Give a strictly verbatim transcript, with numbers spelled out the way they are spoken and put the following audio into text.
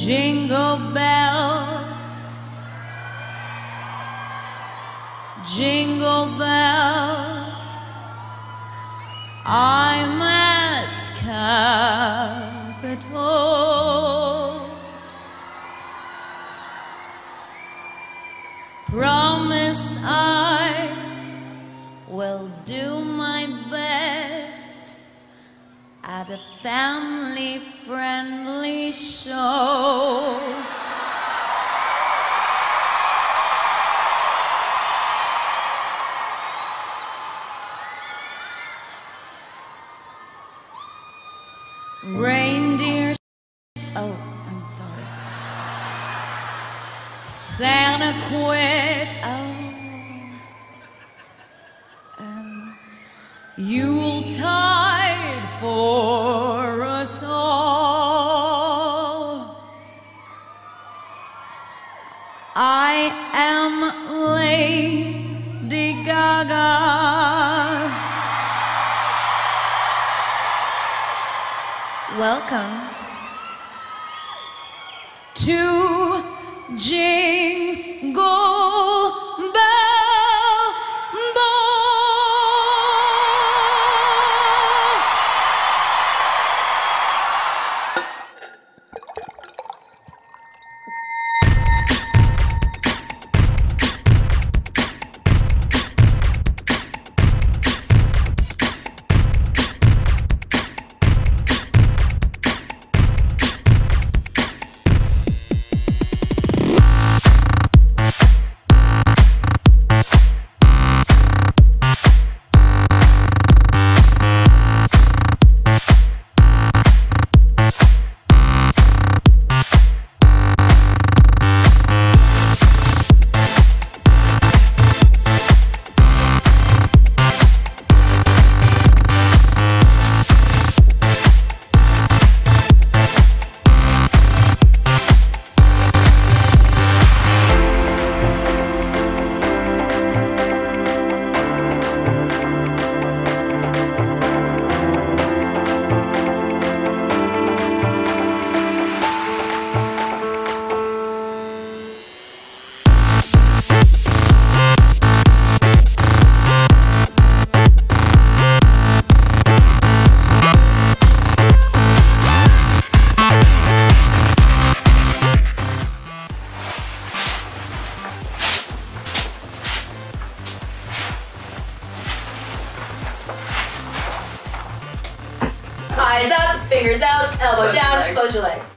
Jingle bells, jingle bells, I'm at Capital. Promise I will do my best at a family-friendly show. Reindeer, oh, I'm sorry. Santa quit, oh, um, Yuletide for us all. I am Lady Gaga. Welcome to Jingle Bell . Eyes up, fingers out, elbow down, close your legs.